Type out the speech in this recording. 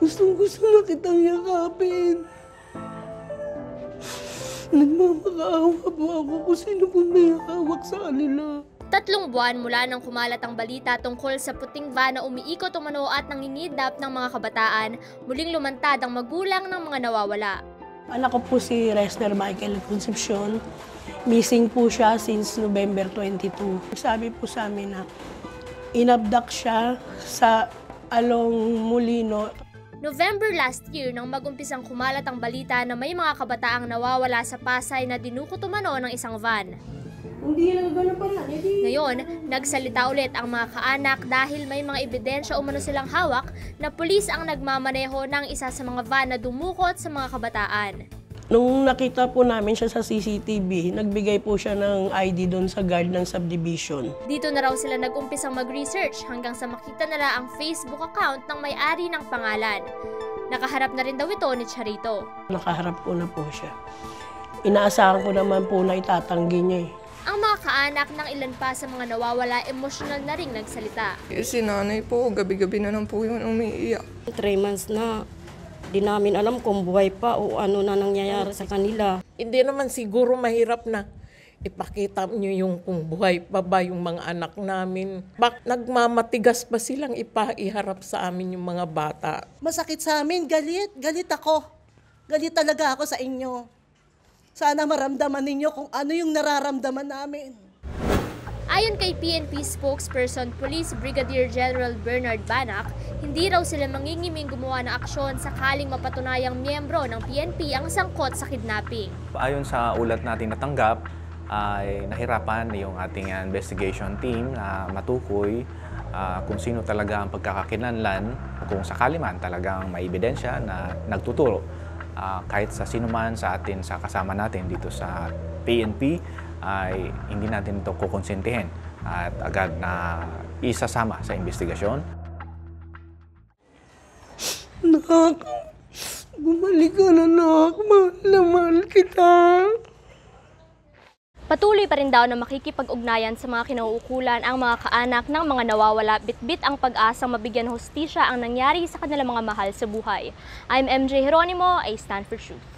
Gustong-gusto na kitang yakapin. Nagmamakaawa po ako kung sino po may hawak sa kanila. 3 buwan mula nang kumalat ang balita tungkol sa puting van na umiikot, umano at nanginidnap ng mga kabataan, muling lumantad ang magulang ng mga nawawala. Anak ko po si Reznor Michael Concepcion. Missing po siya since November 22. Sabi po sa amin na inabduct siya sa Along Molino. November last year nang magumpisang kumalat ang balita na may mga kabataang nawawala sa Pasay na dinukot umano ng isang van. Ngayon, nagsalita ulit ang mga kaanak dahil may mga ebidensya umano silang hawak na pulis ang nagmamaneho ng isa sa mga van na dumukot sa mga kabataan. Nung nakita po namin siya sa CCTV, nagbigay po siya ng ID doon sa guard ng subdivision. Dito na raw sila nagumpisang mag-research hanggang sa makita nila ang Facebook account ng may-ari ng pangalan. Nakaharap na rin daw ito ni Charito. Nakaharap ko na po siya. Inaasahan ko naman po na itatanggi niya eh. Ang mga kaanak ng ilan pa sa mga nawawala, emosyonal na rin nagsalita. Si nanay po, gabi-gabi na lang po yun umiiyak. 3 months na, di namin alam kung buhay pa o ano na nangyayari sa kanila. Hindi naman siguro mahirap na ipakita niyo yung kung buhay pa ba yung mga anak namin. Bak nagmamatigas pa silang ipaharap sa amin yung mga bata. Masakit sa amin, galit ako. Galit talaga ako sa inyo. Sana maramdaman ninyo kung ano yung nararamdaman namin. Ayon kay PNP spokesperson Police Brigadier General Bernard Banak, hindi raw sila mangingiming gumawa ng aksyon sakaling mapatunayang miyembro ng PNP ang sangkot sa kidnapping. Ayon sa ulat natin natanggap, ay nahirapan yung ating investigation team na matukoy kung sino talaga ang pagkakakilanlan kung sakali man talagang may ebidensya na nagtuturo kahit sa sinuman sa atin, sa kasama natin dito sa PNP, ay hindi natin ito kukonsentihin at agad na isasama sa investigasyon. Nak, bumalik ka na nak, mahal na mahal kita. Patuloy pa rin daw na makikipag-ugnayan sa mga kinauukulan ang mga kaanak ng mga nawawala, bitbit ang pag-asang mabigyan hostisya ang nangyari sa kanilang mga mahal sa buhay. I'm MJ Jeronimo, I stand for truth.